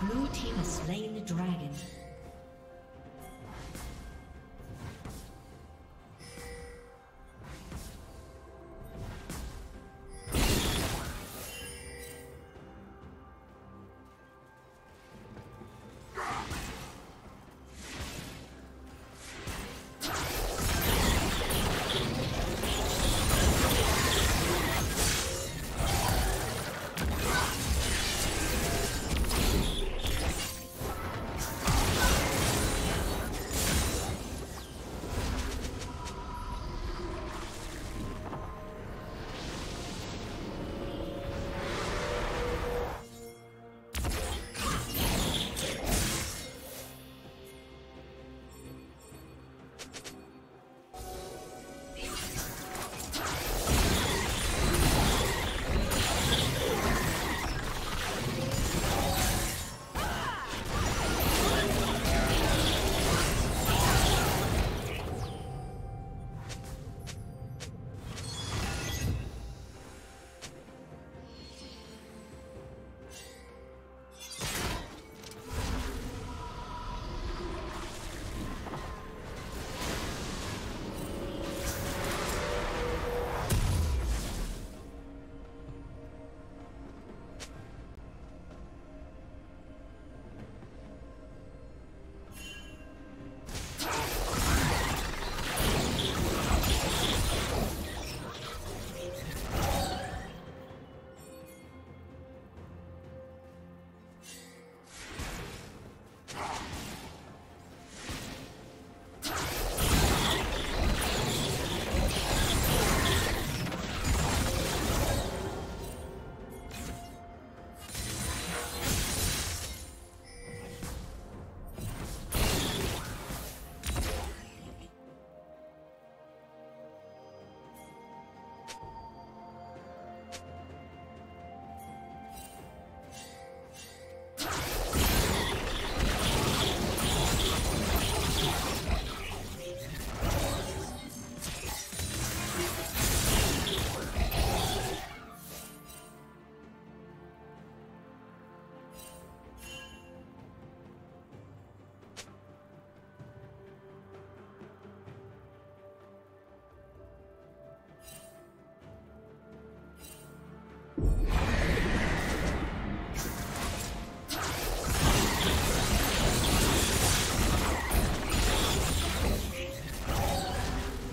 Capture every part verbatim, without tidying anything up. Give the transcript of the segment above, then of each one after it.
Blue team has slain the dragon.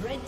Red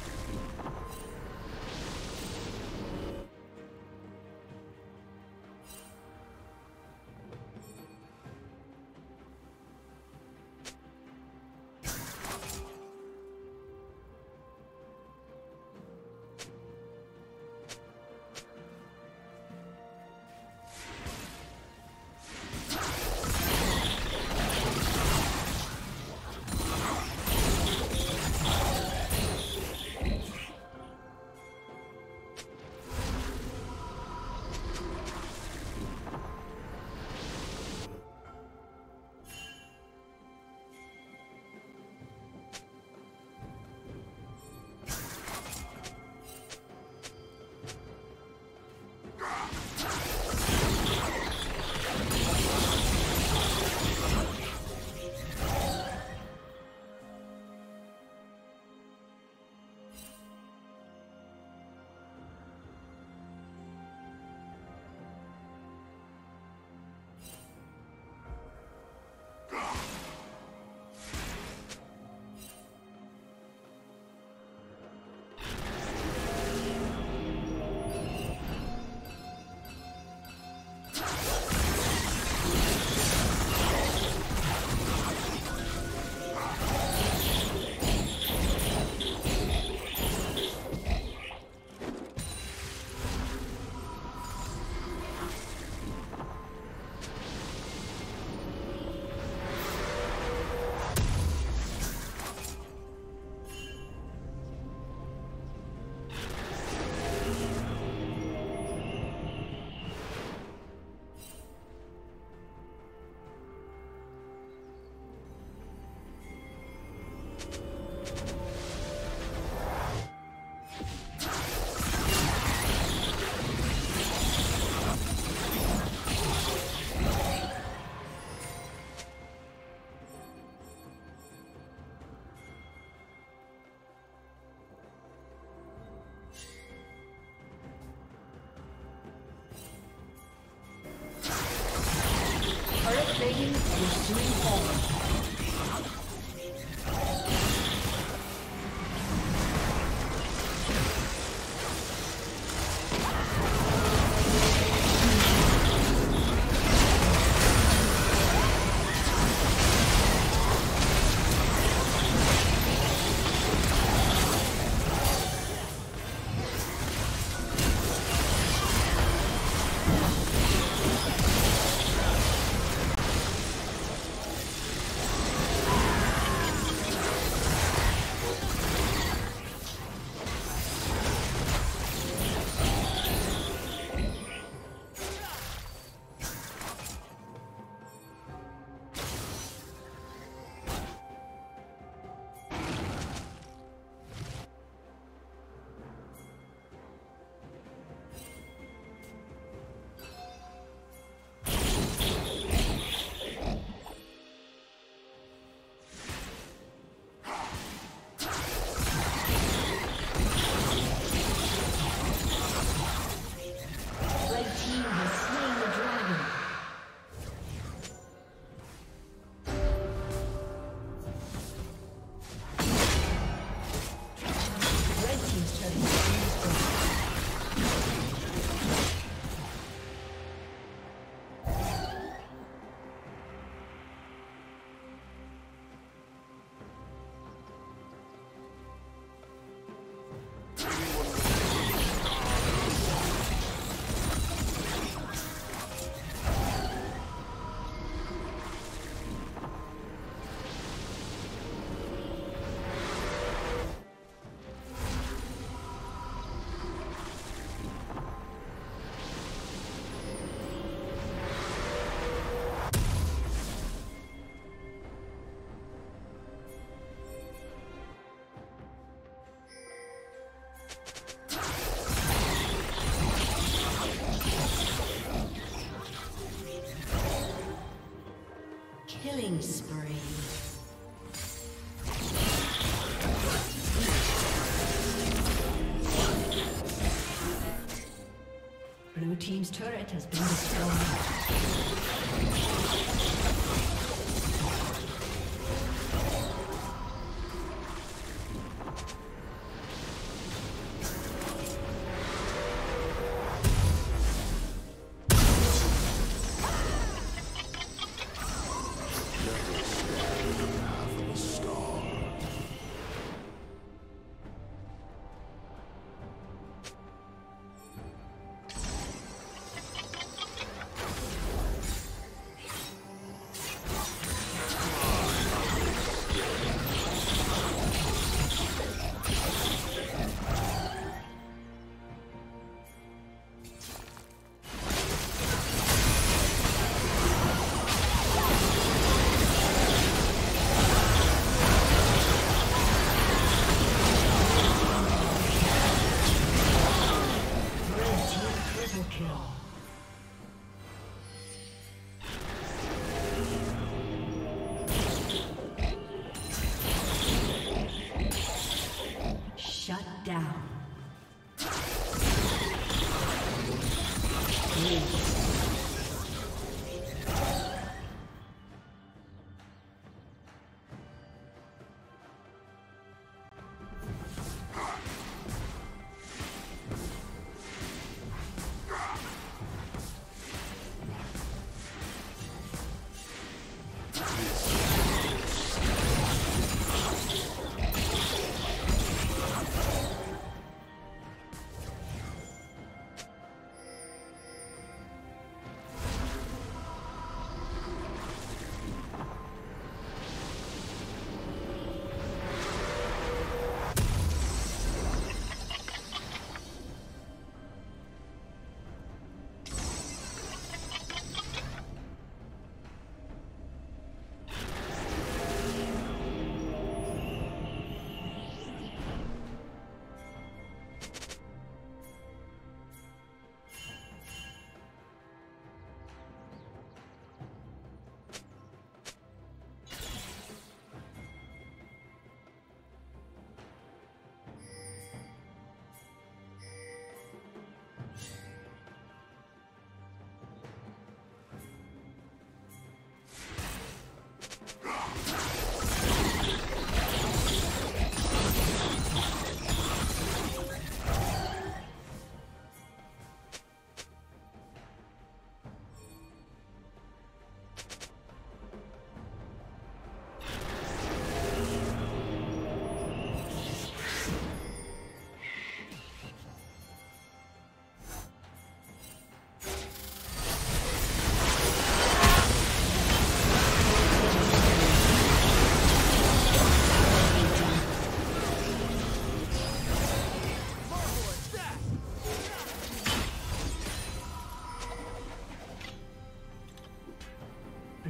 Killing spree. Blue team's turret has been destroyed.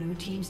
Blue team's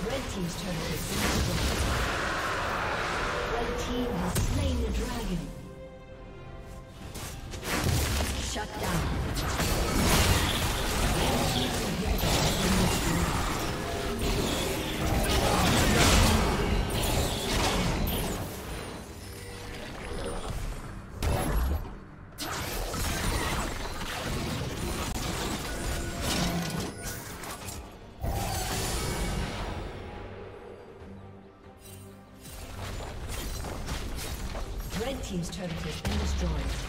Red team has slain the dragon. Shut down. Team's turret has been destroyed.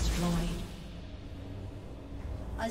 destroyed. A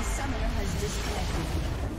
A summoner has disconnected.